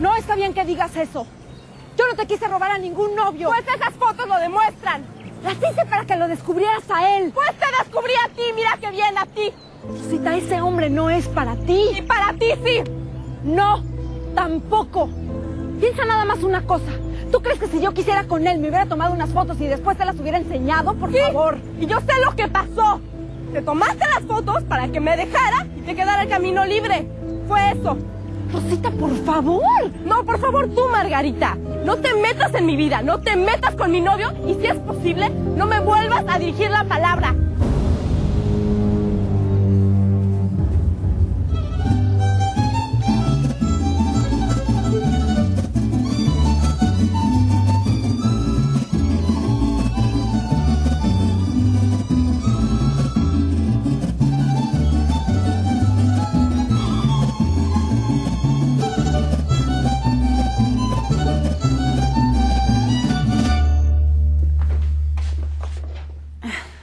No está bien que digas eso. Yo no te quise robar a ningún novio. Pues esas fotos lo demuestran. Las hice para que lo descubrieras a él. Pues te descubrí a ti, mira qué bien a ti. Rosita, ese hombre no es para ti. Y para ti sí. No, tampoco. Piensa nada más una cosa. ¿Tú crees que si yo quisiera con él me hubiera tomado unas fotos y después te las hubiera enseñado? Por favor. Y yo sé lo que pasó. Te tomaste las fotos para que me dejara y te quedara el camino libre. Fue eso. Rosita, por favor. No, por favor, tú, Margarita. No te metas en mi vida, no te metas con mi novio y si es posible, no me vuelvas a dirigir la palabra.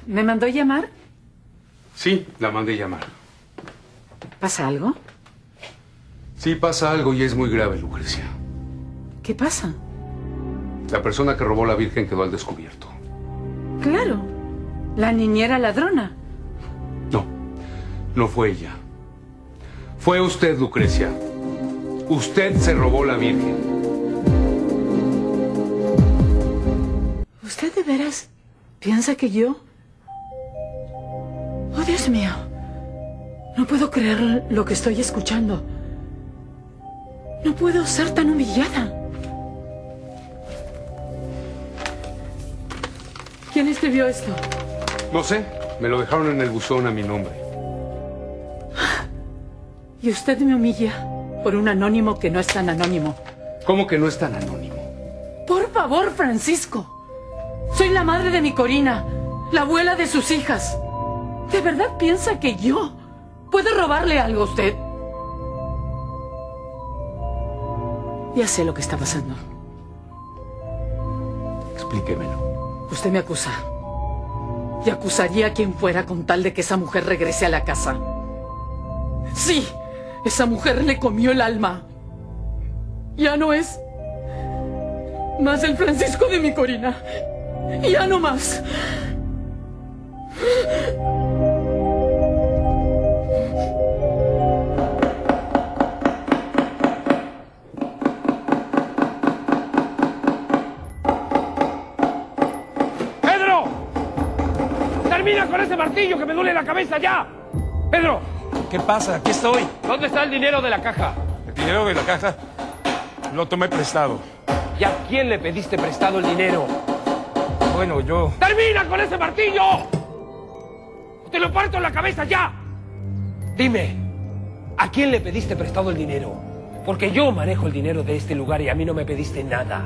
¿Me mandó llamar? Sí, la mandé llamar. ¿Pasa algo? Sí, pasa algo y es muy grave, Lucrecia. ¿Qué pasa? La persona que robó la Virgen quedó al descubierto. Claro, la niñera ladrona. No, no fue ella. Fue usted, Lucrecia. Usted se robó la Virgen. ¿Usted de veras piensa que yo...? ¡Oh, Dios mío! No puedo creer lo que estoy escuchando. No puedo ser tan humillada. ¿Quién escribió esto? No sé. Me lo dejaron en el buzón a mi nombre. Y usted me humilla por un anónimo que no es tan anónimo. ¿Cómo que no es tan anónimo? Por favor, Francisco. Soy la madre de mi Corina, la abuela de sus hijas. ¿De verdad piensa que yo puedo robarle algo a usted? Ya sé lo que está pasando. Explíquemelo. Usted me acusa. Y acusaría a quien fuera con tal de que esa mujer regrese a la casa. Sí, esa mujer le comió el alma. Ya no es más el Francisco de mi Corina. Ya no más. Con ese martillo que me duele la cabeza ya. Pedro. ¿Qué pasa? Aquí estoy. ¿Dónde está el dinero de la caja? El dinero de la caja lo tomé prestado. ¿Y a quién le pediste prestado el dinero? Bueno, yo... ¡Termina con ese martillo! ¡Te lo parto en la cabeza ya! Dime, ¿a quién le pediste prestado el dinero? Porque yo manejo el dinero de este lugar y a mí no me pediste nada.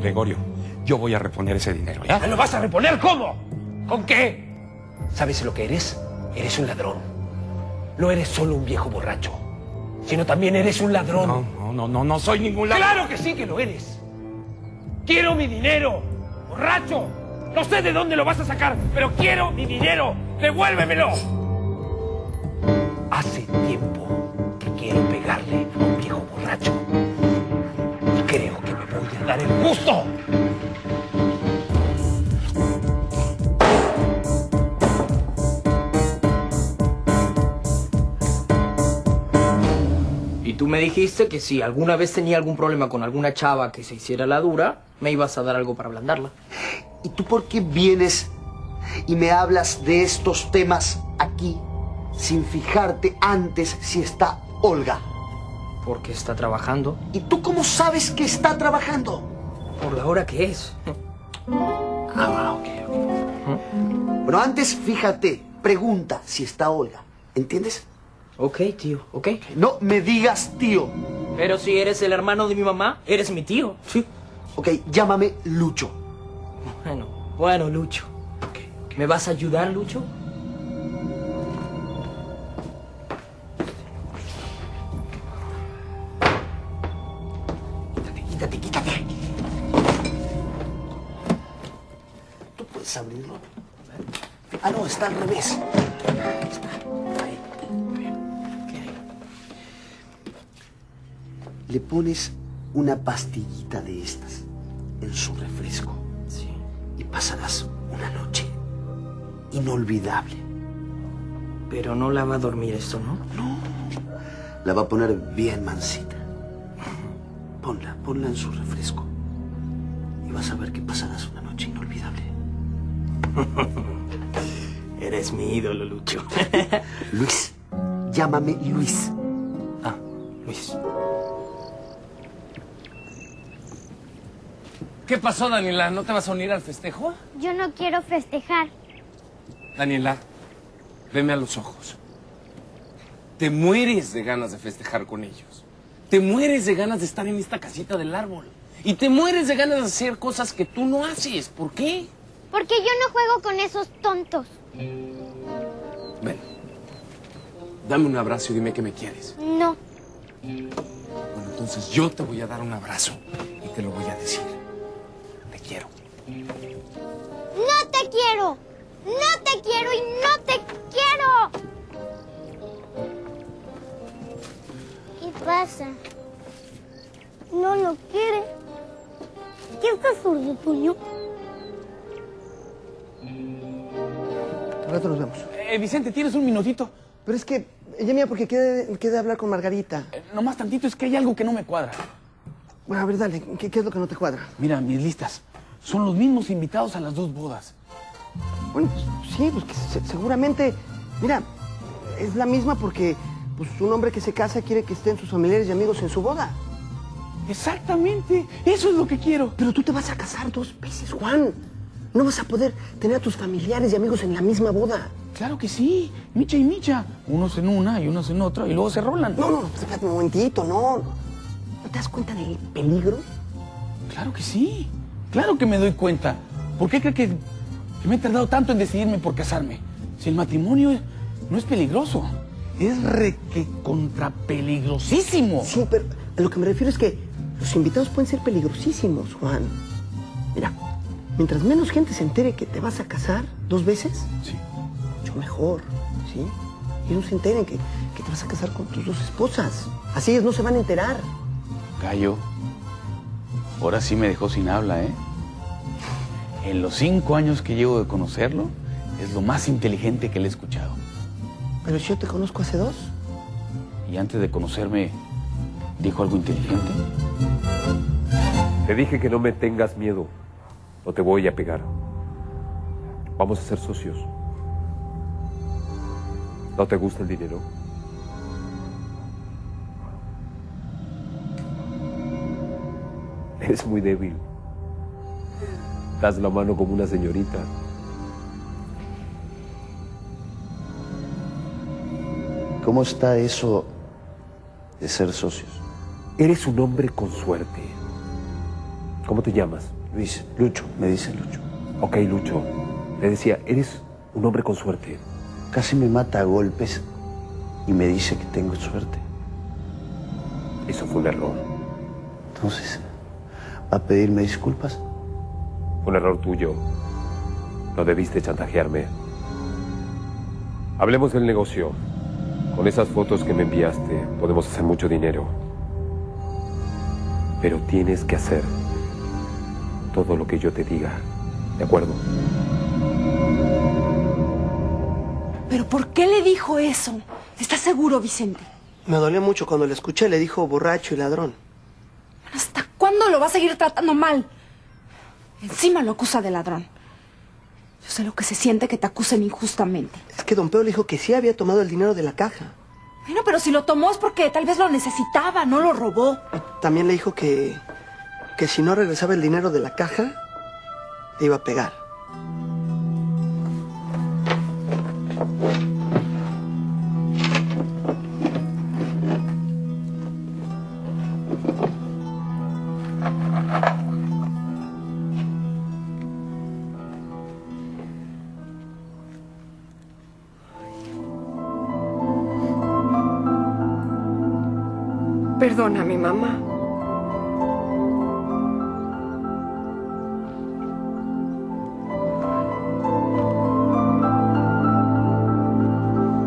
Gregorio, yo voy a reponer ese dinero, ¿ya? ¿Lo vas a reponer? ¿Cómo? ¿Con qué? ¿Sabes lo que eres? Eres un ladrón. No eres solo un viejo borracho, sino también eres un ladrón. No soy ningún ladrón. ¡Claro que sí que lo eres! ¡Quiero mi dinero, borracho! No sé de dónde lo vas a sacar, pero quiero mi dinero. ¡Devuélvemelo! Hace tiempo que quiero pegarle a un viejo borracho. Y creo que me voy a dar el gusto. Tú me dijiste que si alguna vez tenía algún problema con alguna chava que se hiciera la dura, me ibas a dar algo para ablandarla. ¿Y tú por qué vienes y me hablas de estos temas aquí sin fijarte antes si está Olga? Porque está trabajando. ¿Y tú cómo sabes que está trabajando? Por la hora que es. Ok. Bueno, antes fíjate, pregunta si está Olga, ¿entiendes? Ok, tío, ok. No me digas tío. Pero si eres el hermano de mi mamá, eres mi tío. Sí. Ok, llámame Lucho. Bueno, Lucho. Okay. ¿Me vas a ayudar, Lucho? Quítate. ¿Tú puedes abrirlo? Ah, no, está al revés. Le pones una pastillita de estas en su refresco. Sí. Y pasarás una noche inolvidable. Pero no la va a dormir esto, ¿no? No. La va a poner bien mansita. Ponla en su refresco. Y vas a ver que pasarás una noche inolvidable. Eres mi ídolo, Lucho. Luis. Llámame Luis. Ah, Luis. ¿Qué pasó, Daniela? ¿No te vas a unir al festejo? Yo no quiero festejar. Daniela, veme a los ojos. Te mueres de ganas de festejar con ellos. Te mueres de ganas de estar en esta casita del árbol. Y te mueres de ganas de hacer cosas que tú no haces. ¿Por qué? Porque yo no juego con esos tontos. Ven, dame un abrazo y dime que me quieres. No. Bueno, entonces yo te voy a dar un abrazo y te lo voy a decir. Te quiero. ¡No te quiero! ¡No te quiero y no te quiero! ¿Qué pasa? No lo quiere. ¿Qué estás sordo, Toño? Al rato nos vemos. Vicente, ¿tienes un minutito? Pero es que, ya mira, porque queda hablar con Margarita. Nomás tantito, es que hay algo que no me cuadra. Bueno, a ver, dale, ¿qué es lo que no te cuadra? Mira, mis listas, son los mismos invitados a las dos bodas. Bueno, sí, pues que seguramente, mira, es la misma porque pues, un hombre que se casa quiere que estén sus familiares y amigos en su boda. Exactamente, eso es lo que quiero. Pero tú te vas a casar 2 veces, Juan. No vas a poder tener a tus familiares y amigos en la misma boda. Claro que sí, micha y micha. Unos en una y unos en otra y luego se rolan. No, espérate un momentito, no. ¿No te das cuenta del peligro? Claro que sí, claro que me doy cuenta. ¿Por qué crees que me he tardado tanto en decidirme por casarme? Si el matrimonio no es peligroso, es reque contrapeligrosísimo. Sí, pero a lo que me refiero es que los invitados pueden ser peligrosísimos, Juan. Mira, mientras menos gente se entere que te vas a casar 2 veces, sí, mucho mejor, ¿sí? Y no se enteren que te vas a casar con tus 2 esposas. Así ellos no se van a enterar. Gallo, ahora sí me dejó sin habla, ¿eh? En los 5 años que llevo de conocerlo, es lo más inteligente que le he escuchado. Pero yo te conozco hace 2. Y antes de conocerme, ¿dijo algo inteligente? Te dije que no me tengas miedo, o te voy a pegar. Vamos a ser socios. ¿No te gusta el dinero? Eres muy débil. Das la mano como una señorita. ¿Cómo está eso de ser socios? Eres un hombre con suerte. ¿Cómo te llamas? Luis. Lucho. Me dicen Lucho. Ok, Lucho. Le decía, eres un hombre con suerte. Casi me mata a golpes y me dice que tengo suerte. Eso fue un error. Entonces, ¿va a pedirme disculpas? Un error tuyo. No debiste chantajearme. Hablemos del negocio. Con esas fotos que me enviaste, podemos hacer mucho dinero. Pero tienes que hacer todo lo que yo te diga. ¿De acuerdo? ¿Pero por qué le dijo eso? ¿Estás seguro, Vicente? Me dolió mucho cuando le escuché. Le dijo borracho y ladrón. ¿Hasta cuándo lo va a seguir tratando mal? Encima lo acusa de ladrón. Yo sé lo que se siente que te acusen injustamente. Es que don Pedro le dijo que sí había tomado el dinero de la caja. Bueno, pero si lo tomó es porque tal vez lo necesitaba, no lo robó. También le dijo que si no regresaba el dinero de la caja, le iba a pegar. Perdona a mi mamá.